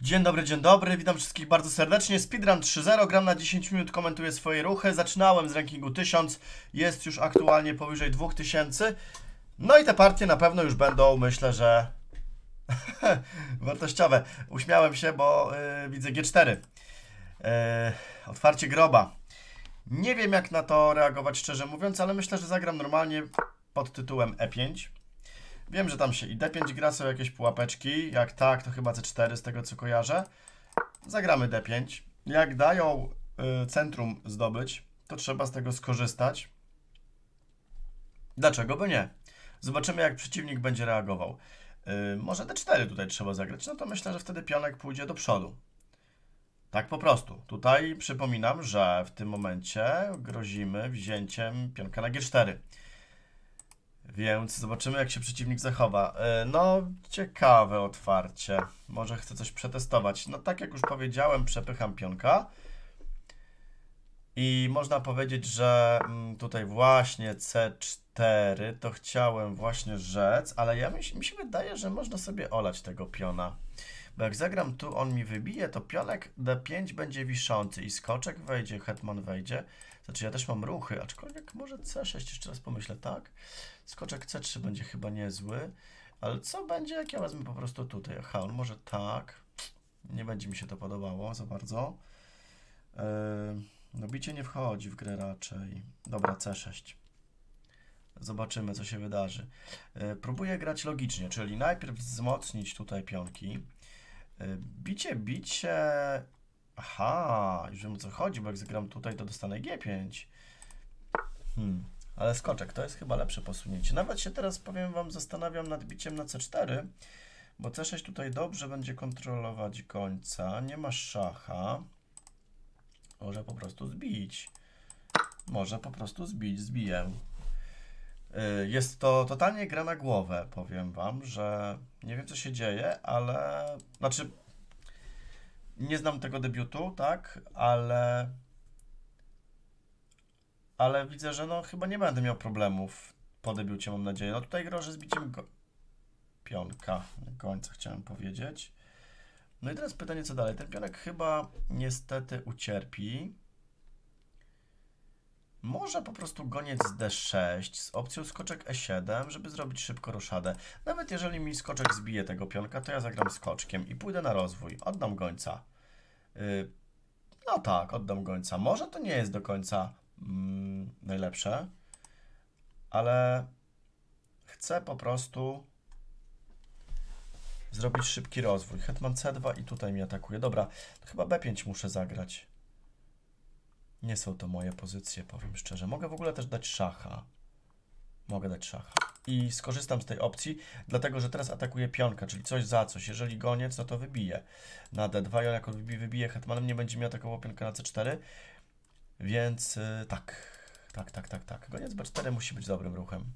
Dzień dobry, witam wszystkich bardzo serdecznie. Speedrun 3.0, gram na 10 minut, komentuję swoje ruchy. Zaczynałem z rankingu 1000, jest już aktualnie powyżej 2000. No i te partie na pewno już będą, myślę, że wartościowe. Uśmiałem się, bo widzę G4. Otwarcie groba. Nie wiem, jak na to reagować, szczerze mówiąc, ale myślę, że zagram normalnie pod tytułem E5. Wiem, że tam się i D5 gra, są jakieś pułapeczki. Jak tak, to chyba C4 z tego, co kojarzę. Zagramy D5. Jak dają centrum zdobyć, to trzeba z tego skorzystać. Dlaczego by nie? Zobaczymy, jak przeciwnik będzie reagował. Może D4 tutaj trzeba zagrać. No to myślę, że wtedy pionek pójdzie do przodu. Tak po prostu. Tutaj przypominam, że w tym momencie grozimy wzięciem pionka na G4. Więc zobaczymy, jak się przeciwnik zachowa. No, ciekawe otwarcie. Może chce coś przetestować. No tak jak już powiedziałem, przepycham pionka. I można powiedzieć, że tutaj właśnie C4 to chciałem właśnie rzec, ale ja mi się wydaje, że można sobie olać tego piona. Bo jak zagram tu, on mi wybije, to pionek D5 będzie wiszący i skoczek wejdzie, hetman wejdzie. Znaczy ja też mam ruchy, aczkolwiek może C6, jeszcze raz pomyślę, tak? Skoczek C3 będzie chyba niezły, ale co będzie, jak ja wezmę po prostu tutaj? Aha, on może tak, nie będzie mi się to podobało za bardzo. No bicie nie wchodzi w grę raczej. Dobra, C6. Zobaczymy, co się wydarzy. Próbuję grać logicznie, czyli najpierw wzmocnić tutaj pionki. Bicie... Aha, już wiem, o co chodzi, bo jak zagram tutaj, to dostanę G5. Ale skoczek to jest chyba lepsze posunięcie. Nawet się teraz, powiem wam, zastanawiam nad biciem na C4, bo C6 tutaj dobrze będzie kontrolować końca. Nie ma szacha. Może po prostu zbić. Może po prostu zbić, zbiję. Jest to totalnie gra na głowę, powiem wam, że nie wiem, co się dzieje, ale... Znaczy, nie znam tego debiutu, tak, ale... Ale widzę, że no chyba nie będę miał problemów po debiucie, mam nadzieję. No tutaj grożę z biciem pionka do końca, chciałem powiedzieć. No i teraz pytanie, co dalej? Ten pionek chyba niestety ucierpi. Może po prostu goniec D6 z opcją skoczek E7, żeby zrobić szybko ruszadę. Nawet jeżeli mi skoczek zbije tego pionka, to ja zagram skoczkiem i pójdę na rozwój. Oddam gońca. No tak, oddam gońca. Może to nie jest do końca najlepsze, ale chcę po prostu zrobić szybki rozwój. Hetman C2 i tutaj mi atakuje. Dobra, to chyba B5 muszę zagrać. Nie są to moje pozycje, powiem szczerze. Mogę w ogóle też dać szacha. Mogę dać szacha. I skorzystam z tej opcji, dlatego że teraz atakuje pionka, czyli coś za coś. Jeżeli goniec, no to wybije na D2. I on jak on wybije hetmanem, nie będzie mi atakował pionka na C4. Więc tak. Goniec B4 musi być dobrym ruchem.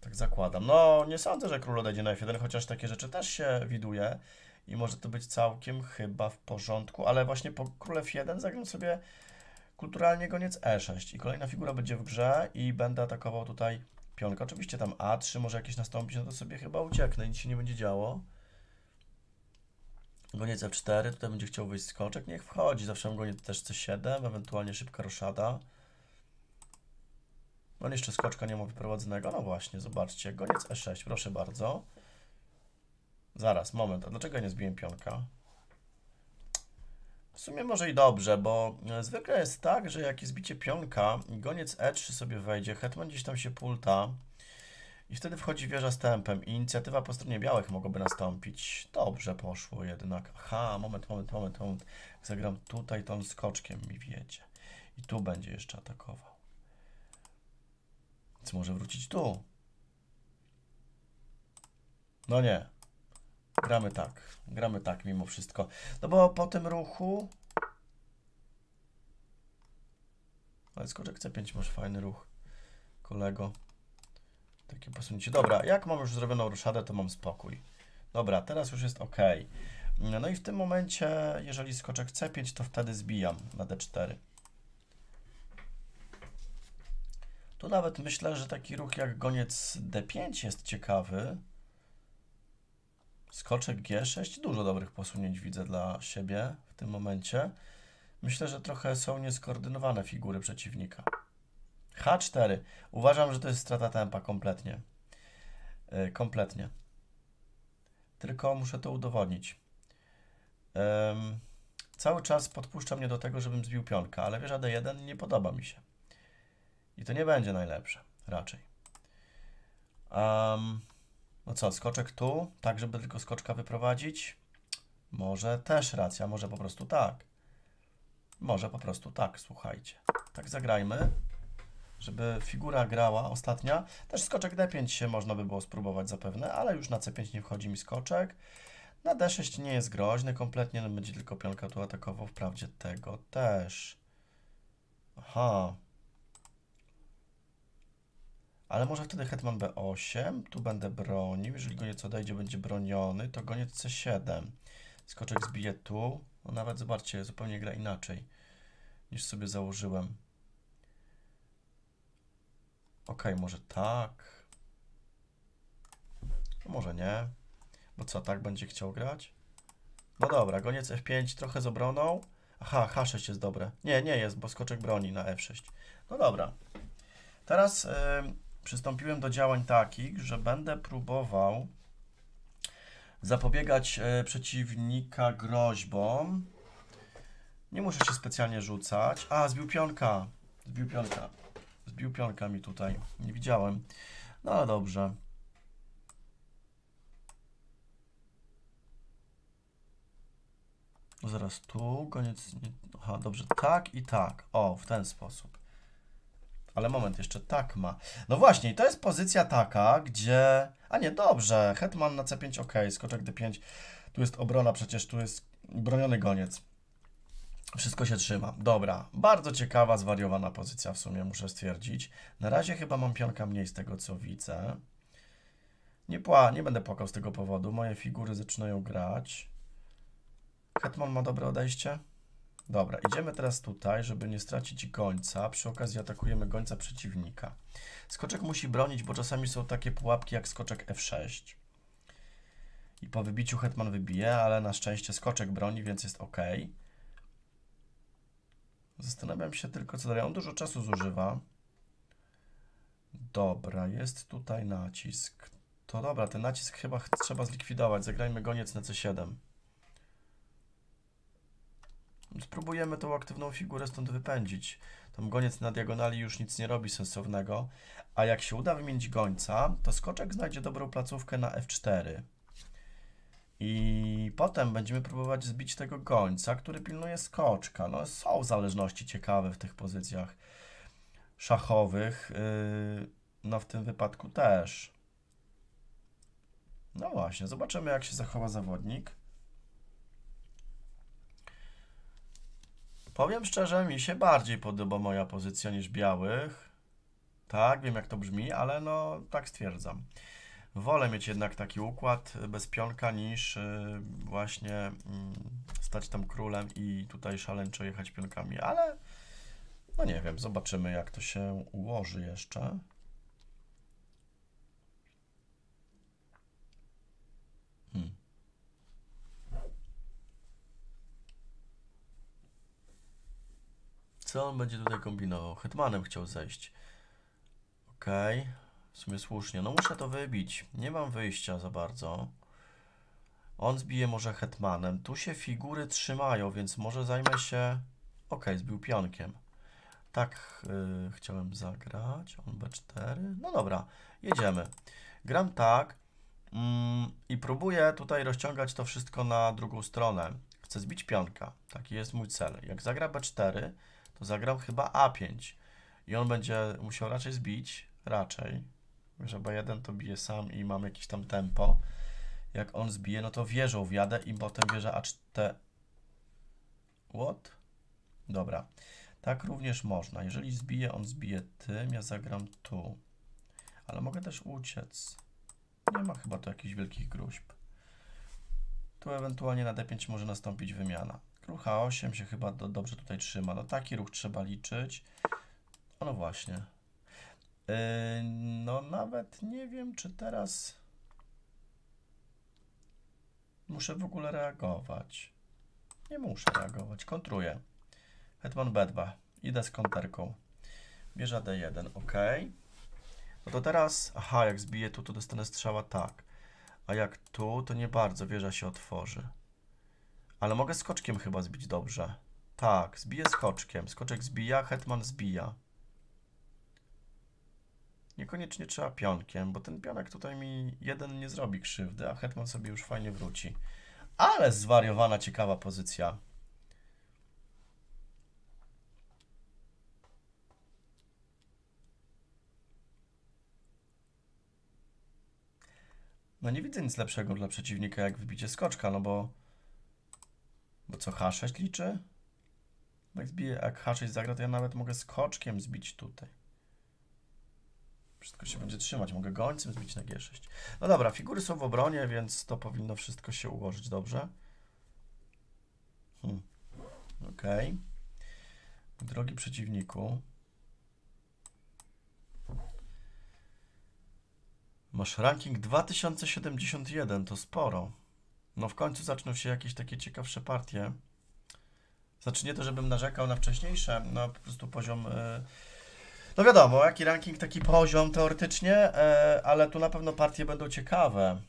Tak zakładam. No, nie sądzę, że król odejdzie na F1, chociaż takie rzeczy też się widuje. I może to być całkiem chyba w porządku, ale właśnie po król F1 zagram sobie kulturalnie goniec E6. I kolejna figura będzie w grze i będę atakował tutaj pionka. Oczywiście tam A3 może jakieś nastąpić, no to sobie chyba ucieknę, nic się nie będzie działo. Goniec F4, tutaj będzie chciał wyjść skoczek, niech wchodzi. Zawsze mam goniec też C7, ewentualnie szybka roszada. No jeszcze skoczka nie ma wyprowadzonego, no właśnie, zobaczcie, goniec E6, proszę bardzo. Zaraz, moment, a dlaczego ja nie zbiłem pionka? W sumie może i dobrze, bo zwykle jest tak, że jak jest bicie pionka, goniec E3 sobie wejdzie, hetman gdzieś tam się pulta i wtedy wchodzi wieża z tempem i inicjatywa po stronie białych mogłaby nastąpić. Dobrze poszło jednak. Aha, moment. Jak zagram tutaj, to on skoczkiem mi wiedzie. I tu będzie jeszcze atakował. Więc może wrócić tu. No nie. Gramy tak mimo wszystko. No bo po tym ruchu... Ale skoczek C5 masz fajny ruch, kolego. Takie posunięcie. Dobra, jak mam już zrobioną ruszadę, to mam spokój. Dobra, teraz już jest ok. No i w tym momencie, jeżeli skoczek C5, to wtedy zbijam na D4. Tu nawet myślę, że taki ruch jak goniec D5 jest ciekawy. Skoczek G6, dużo dobrych posunięć widzę dla siebie w tym momencie. Myślę, że trochę są nieskoordynowane figury przeciwnika. H4. Uważam, że to jest strata tempa kompletnie. Kompletnie. Tylko muszę to udowodnić. Cały czas podpuszcza mnie do tego, żebym zbił pionka, ale wieża D1 nie podoba mi się. I to nie będzie najlepsze, raczej. No co, skoczek tu, tak żeby tylko skoczka wyprowadzić? Może też racja, może po prostu tak. Może po prostu tak, słuchajcie. Tak zagrajmy, żeby figura grała ostatnia. Też skoczek D5 się można by było spróbować zapewne, ale już na C5 nie wchodzi mi skoczek. Na D6 nie jest groźny kompletnie, no będzie tylko pionka tu atakował, wprawdzie tego też. Aha. Ale może wtedy hetman B8, tu będę bronił, jeżeli go nieco odejdzie, będzie broniony, to goniec C7. Skoczek zbije tu, no nawet zobaczcie, zupełnie gra inaczej niż sobie założyłem. Ok, może tak, no może nie, bo co, tak będzie chciał grać? No dobra, goniec F5 trochę z obroną, aha, H6 jest dobre, nie, nie jest, bo skoczek broni na F6, no dobra. Teraz przystąpiłem do działań takich, że będę próbował zapobiegać przeciwnika groźbom. Nie muszę się specjalnie rzucać. A, zbił pionka. Zbił pionka. Zbił pionka mi tutaj. Nie widziałem. No ale dobrze. Zaraz tu. Koniec. Aha, dobrze. Tak i tak. O, w ten sposób. Ale moment, jeszcze tak ma. No właśnie, i to jest pozycja taka, gdzie... A nie, dobrze, hetman na C5, ok, skoczek D5. Tu jest obrona, przecież tu jest broniony goniec. Wszystko się trzyma. Dobra, bardzo ciekawa, zwariowana pozycja w sumie, muszę stwierdzić. Na razie chyba mam pionka mniej z tego, co widzę. Nie będę płakał z tego powodu, moje figury zaczynają grać. Hetman ma dobre odejście. Dobra, idziemy teraz tutaj, żeby nie stracić gońca. Przy okazji atakujemy gońca przeciwnika. Skoczek musi bronić, bo czasami są takie pułapki jak skoczek F6. I po wybiciu hetman wybije, ale na szczęście skoczek broni, więc jest ok. Zastanawiam się tylko, co dalej. On dużo czasu zużywa. Dobra, jest tutaj nacisk. To dobra, ten nacisk chyba trzeba zlikwidować. Zagrajmy goniec na C7. Spróbujemy tą aktywną figurę stąd wypędzić. Tam goniec na diagonali już nic nie robi sensownego. A jak się uda wymienić gońca, to skoczek znajdzie dobrą placówkę na F4. I potem będziemy próbować zbić tego gońca, który pilnuje skoczka. No są zależności ciekawe w tych pozycjach szachowych. No w tym wypadku też. No właśnie, zobaczymy jak się zachowa zawodnik. Powiem szczerze, mi się bardziej podoba moja pozycja niż białych. Tak, wiem jak to brzmi, ale no tak stwierdzam. Wolę mieć jednak taki układ bez pionka niż właśnie stać tam królem i tutaj szaleńczo jechać pionkami, ale no nie wiem, zobaczymy jak to się ułoży jeszcze. Co on będzie tutaj kombinował? Hetmanem chciał zejść. Okej. Okay. W sumie słusznie. No muszę to wybić. Nie mam wyjścia za bardzo. On zbije może hetmanem. Tu się figury trzymają, więc może zajmę się... Okej, zbił pionkiem. Tak chciałem zagrać. On B4. No dobra. Jedziemy. Gram tak. I próbuję tutaj rozciągać to wszystko na drugą stronę. Chcę zbić pionka. Taki jest mój cel. Jak zagra B4... Zagram chyba A5 i on będzie musiał raczej zbić, raczej, że B1 to bije sam i mam jakieś tam tempo. Jak on zbije, no to wieżą wjadę i potem wieża A4. What? Dobra, tak również można. Jeżeli zbije, on zbije tym, ja zagram tu. Ale mogę też uciec. Nie ma chyba tu jakichś wielkich gruźb. Tu ewentualnie na D5 może nastąpić wymiana. Król H8 się chyba dobrze tutaj trzyma. No taki ruch trzeba liczyć. No właśnie. No nawet nie wiem, czy teraz... Muszę w ogóle reagować. Nie muszę reagować. Kontruję. Hetman B2. Idę z konterką. Bierze D1. OK. No to teraz... Aha, jak zbiję tu, to dostanę strzała tak. A jak tu, to nie bardzo. Wieża się otworzy. Ale mogę skoczkiem chyba zbić dobrze. Tak, zbiję skoczkiem. Skoczek zbija, hetman zbija. Niekoniecznie trzeba pionkiem, bo ten pionek tutaj mi jeden nie zrobi krzywdy, a hetman sobie już fajnie wróci. Ale zwariowana, ciekawa pozycja. No nie widzę nic lepszego dla przeciwnika jak wybicie skoczka, no bo co, H6 liczy? Jak H6 zagra, to ja nawet mogę skoczkiem zbić tutaj. Wszystko się będzie trzymać. Mogę gońcem zbić na G6. No dobra, figury są w obronie, więc to powinno wszystko się ułożyć dobrze. OK. Drogi przeciwniku. Masz ranking 2071, to sporo. No w końcu zaczną się jakieś takie ciekawsze partie. Znaczy nie to, żebym narzekał na wcześniejsze, na po prostu poziom... No wiadomo, jaki ranking, taki poziom teoretycznie, ale tu na pewno partie będą ciekawe.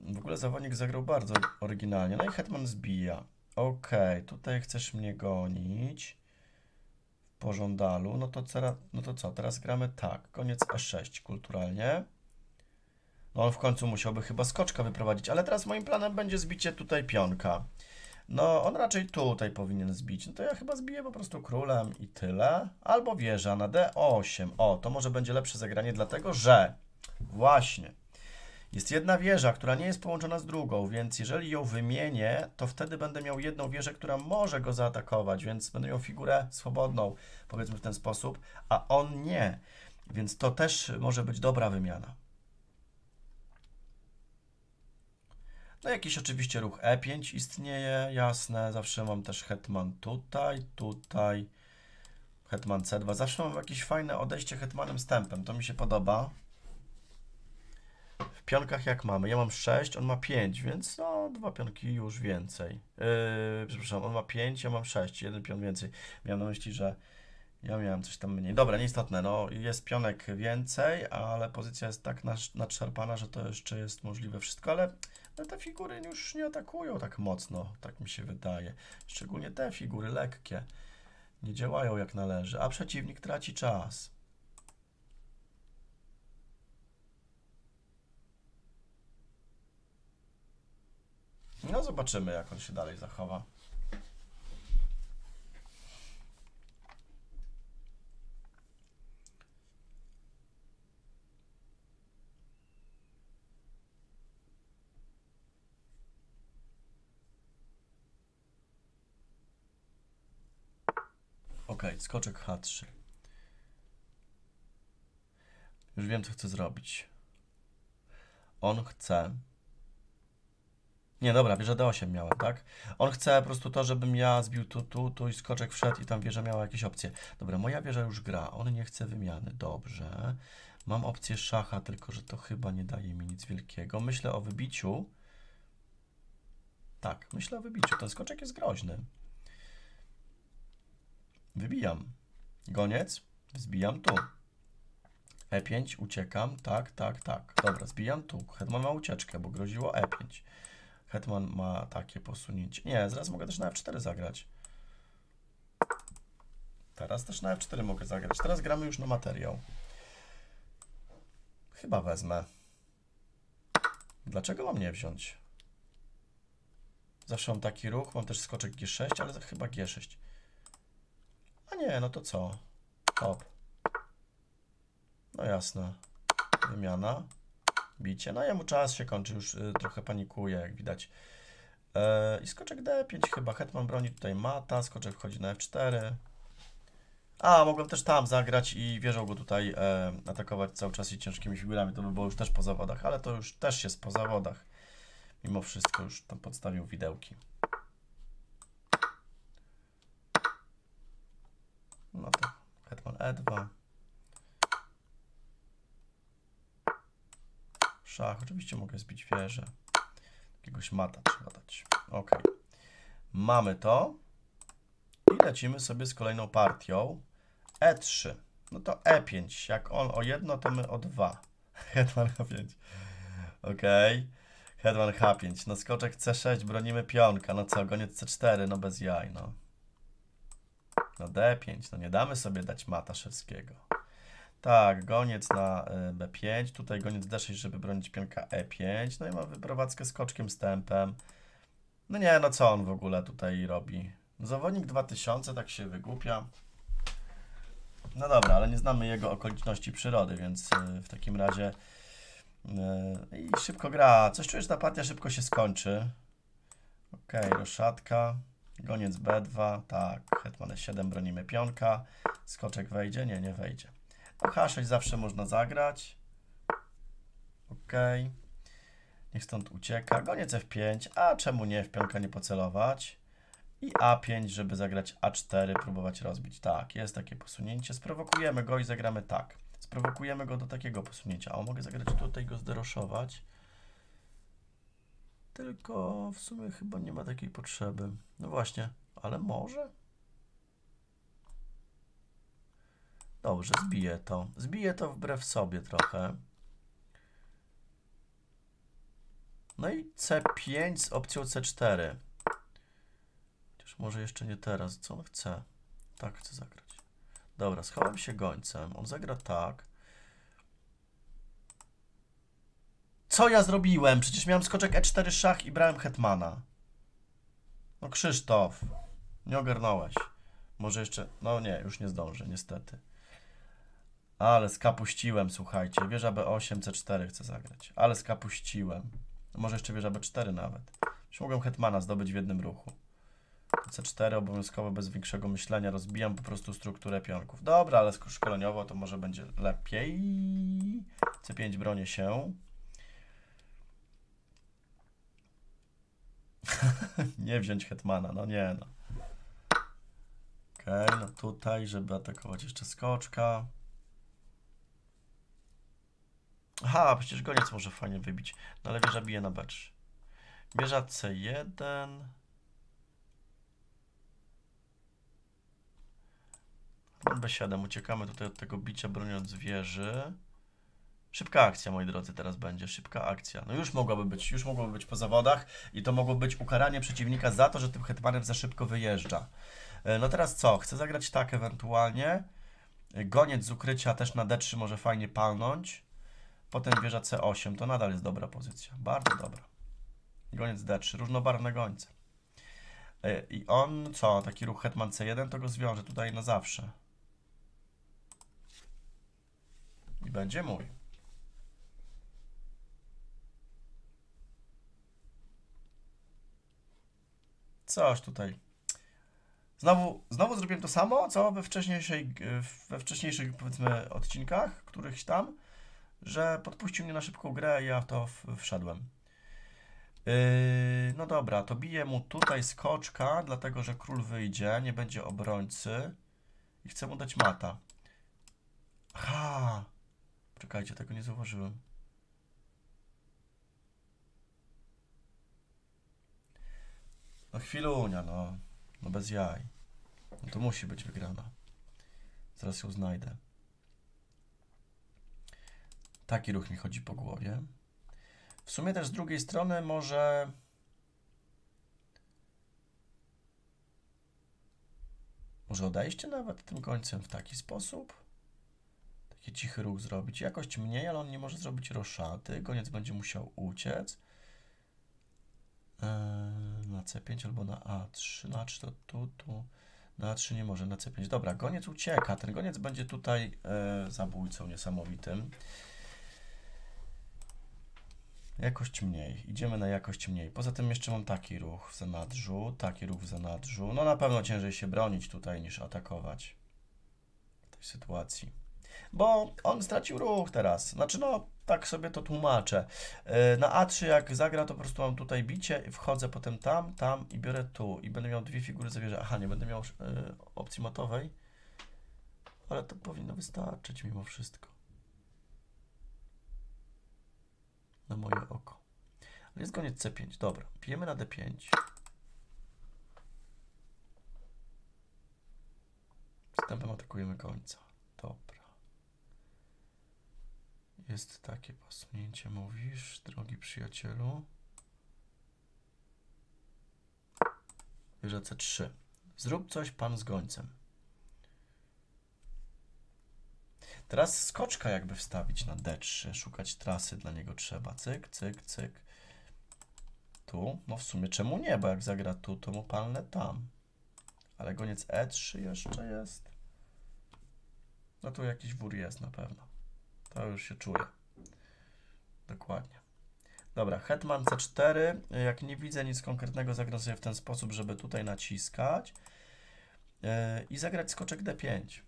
W ogóle zawodnik zagrał bardzo oryginalnie. No i hetman zbija. OK, tutaj chcesz mnie gonić w pożądalu. No to co, teraz gramy tak. Koniec A6 kulturalnie. No on w końcu musiałby chyba skoczka wyprowadzić, ale teraz moim planem będzie zbicie tutaj pionka. No, on raczej tutaj powinien zbić. No to ja chyba zbiję po prostu królem i tyle. Albo wieża na D8. O, to może będzie lepsze zagranie, dlatego że właśnie jest jedna wieża, która nie jest połączona z drugą, więc jeżeli ją wymienię, to wtedy będę miał jedną wieżę, która może go zaatakować, więc będę miał figurę swobodną, powiedzmy w ten sposób, a on nie. Więc to też może być dobra wymiana. No jakiś oczywiście ruch E5 istnieje, jasne, zawsze mam też hetman tutaj, hetman C2, zawsze mam jakieś fajne odejście hetmanem stępem, to mi się podoba. W pionkach jak mamy? Ja mam 6, on ma 5, więc no, dwa pionki już więcej. Przepraszam, on ma 5, ja mam 6, jeden pion więcej. Miałem na myśli, że ja miałem coś tam mniej. Dobra, nieistotne, no jest pionek więcej, ale pozycja jest tak nadszarpana, że to jeszcze jest możliwe wszystko, ale... Ale te figury już nie atakują tak mocno, tak mi się wydaje. Szczególnie te figury lekkie nie działają jak należy, a przeciwnik traci czas. No zobaczymy, jak on się dalej zachowa. OK, skoczek H3. Już wiem, co chcę zrobić. On chce... Nie, dobra, wieża D8 miałem, tak? On chce po prostu to, żebym ja zbił tu i skoczek wszedł i tam wieża miała jakieś opcje. Dobra, moja wieża już gra, on nie chce wymiany, dobrze. Mam opcję szacha, tylko że to chyba nie daje mi nic wielkiego. Myślę o wybiciu. Tak, myślę o wybiciu, ten skoczek jest groźny. Wybijam. Goniec. Zbijam tu. E5, uciekam. Tak. Dobra, zbijam tu. Hetman ma ucieczkę, bo groziło E5. Hetman ma takie posunięcie. Nie, zaraz mogę też na F4 zagrać. Teraz też na F4 mogę zagrać. Teraz gramy już na materiał. Chyba wezmę. Dlaczego mam nie wziąć? Zawsze mam taki ruch. Mam też skoczek G6, ale chyba G6. A nie, no to co? Top. No jasne. Wymiana. Bicie. No jemu czas się kończy, już trochę panikuje, jak widać. I skoczek D5 chyba. Hetman broni tutaj mata, skoczek wchodzi na F4. A, mogłem też tam zagrać i wieżą go tutaj atakować cały czas i ciężkimi figurami. To by było już też po zawodach, ale to już też jest po zawodach. Mimo wszystko już tam podstawił widełki. No to hetman E2. szach. Oczywiście mogę zbić wieżę. Jakiegoś mata trzeba dać. Ok. Mamy to. I lecimy sobie z kolejną partią. E3. No to E5. Jak on o 1, to my o 2. Hetman H5. Ok. Hetman H5. No skoczek C6. Bronimy pionka. No co? Goniec C4. No bez jaj. No. No D5. No nie damy sobie dać mata szewskiego. Tak. Goniec na B5. Tutaj goniec D6, żeby bronić pionka E5. No i mamy wyprowadzkę skoczkiem z tempem. No nie, no co on w ogóle tutaj robi? Zawodnik 2000, tak się wygłupia. No dobra, ale nie znamy jego okoliczności przyrody, więc w takim razie i szybko gra. Coś czujesz, ta partia szybko się skończy. Okej, roszatka, goniec B2, tak, hetman E7, bronimy pionka, skoczek wejdzie, nie, nie wejdzie. No H6 zawsze można zagrać. Okej, niech stąd ucieka, goniec F5, a czemu nie, w pionka nie pocelować. I A5, żeby zagrać A4, próbować rozbić. Tak, jest takie posunięcie. Sprowokujemy go i zagramy tak. Sprowokujemy go do takiego posunięcia. O, mogę zagrać tutaj, go zderoszować. Tylko w sumie chyba nie ma takiej potrzeby. No właśnie, ale może? Dobrze, zbiję to. Zbiję to wbrew sobie trochę. No i C5 z opcją C4. Może jeszcze nie teraz. Co on chce? Tak chce zagrać. Dobra, schowam się gońcem. On zagra tak. Co ja zrobiłem? Przecież miałem skoczek E4 szach i brałem hetmana. No Krzysztof, nie ogarnąłeś. Może jeszcze... No nie, już nie zdążę, niestety. Ale skapuściłem, słuchajcie. Wieża B8, C4 chcę zagrać. Ale skapuściłem. Może jeszcze wieża B4 nawet. Już mogłem hetmana zdobyć w jednym ruchu. C4 obowiązkowo, bez większego myślenia. Rozbijam po prostu strukturę pionków. Dobra, ale szkoleniowo to może będzie lepiej. C5 bronię się. Nie wziąć hetmana, no nie no. Okej, no tutaj, żeby atakować jeszcze skoczka. Aha, przecież goniec może fajnie wybić. No ale wieża bije na B3. Wieża C1. B7, uciekamy tutaj od tego bicia, broniąc wieży. Szybka akcja, moi drodzy, teraz będzie. Szybka akcja. No już mogłoby być po zawodach i to mogło być ukaranie przeciwnika za to, że tym hetmanem za szybko wyjeżdża. No teraz co? Chcę zagrać tak ewentualnie. Goniec z ukrycia też na D3 może fajnie palnąć. Potem wieża C8, to nadal jest dobra pozycja. Bardzo dobra. Goniec D3, różnobarwne gońce. I on, co? Taki ruch hetman C1 to go zwiąże tutaj na zawsze. I będzie mój. Coś tutaj. Znowu zrobiłem to samo, co we wcześniejszych, powiedzmy, odcinkach, którychś tam, że podpuścił mnie na szybką grę i ja w to wszedłem. No dobra, to biję mu tutaj skoczka, dlatego że król wyjdzie, nie będzie obrońcy i chcę mu dać mata. Aha! Czekajcie, tego nie zauważyłem. No chwilunia, no. No bez jaj. No to musi być wygrana. Zaraz ją znajdę. Taki ruch mi chodzi po głowie. W sumie też z drugiej strony może... Może odejście nawet tym końcem w taki sposób? Taki cichy ruch zrobić. Jakość mniej, ale on nie może zrobić roszaty. Goniec będzie musiał uciec. Na C5 albo na A3. Na A3 to tu. Na A3 nie może, na C5. Dobra, goniec ucieka. Ten goniec będzie tutaj zabójcą niesamowitym. Jakość mniej. Idziemy na jakość mniej. Poza tym jeszcze mam taki ruch w zanadrzu, taki ruch w zanadrzu. No na pewno ciężej się bronić tutaj niż atakować w tej sytuacji. Bo on stracił ruch teraz. Znaczy no, tak sobie to tłumaczę. Na A3 jak zagra, to po prostu mam tutaj bicie i wchodzę potem tam i biorę tu. I będę miał dwie figury za wieżę. Aha, nie będę miał opcji matowej. Ale to powinno wystarczyć mimo wszystko. No moje oko. Ale jest koniec C5. Dobra, pijemy na D5. Wstępem atakujemy końca. Dobra. Jest takie posunięcie, mówisz, drogi przyjacielu. Wieża C3. Zrób coś pan z gońcem. Teraz skoczka jakby wstawić na D3. Szukać trasy dla niego trzeba. Cyk, cyk, cyk. Tu. No w sumie czemu nie? Bo jak zagra tu, to mu palnę tam. Ale goniec E3 jeszcze jest. No tu jakiś wór jest na pewno. To już się czuje. Dokładnie. Dobra, hetman C4. Jak nie widzę nic konkretnego, zagram sobie w ten sposób, żeby tutaj naciskać. I zagrać skoczek D5.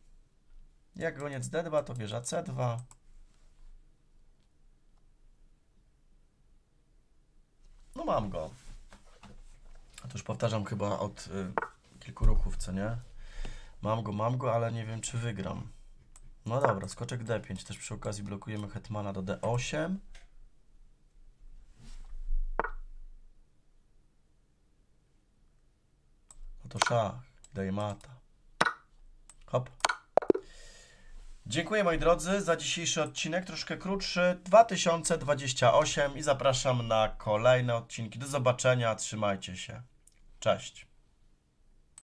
Jak goniec D2, to wieża C2. No mam go. A to już powtarzam chyba od kilku ruchów, co nie? Mam go, ale nie wiem, czy wygram. No dobra, skoczek D5. Też przy okazji blokujemy hetmana do D8. No to szach. Daje mata. Hop. Dziękuję moi drodzy za dzisiejszy odcinek, troszkę krótszy, 2028 i zapraszam na kolejne odcinki. Do zobaczenia, trzymajcie się. Cześć.